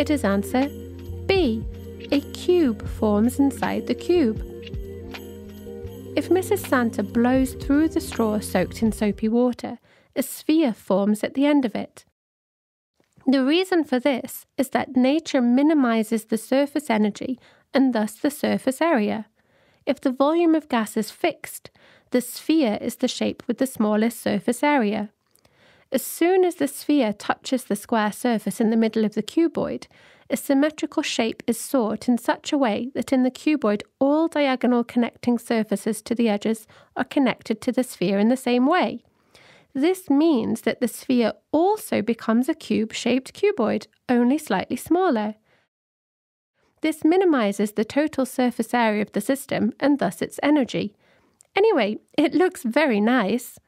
It is answer B. A cube forms inside the cube. If Mrs. Santa blows through the straw soaked in soapy water, a sphere forms at the end of it. The reason for this is that nature minimizes the surface energy and thus the surface area. If the volume of gas is fixed, the sphere is the shape with the smallest surface area. As soon as the sphere touches the square surface in the middle of the cuboid, a symmetrical shape is sought in such a way that in the cuboid all diagonal connecting surfaces to the edges are connected to the sphere in the same way. This means that the sphere also becomes a cube-shaped cuboid, only slightly smaller. This minimizes the total surface area of the system and thus its energy. Anyway, it looks very nice.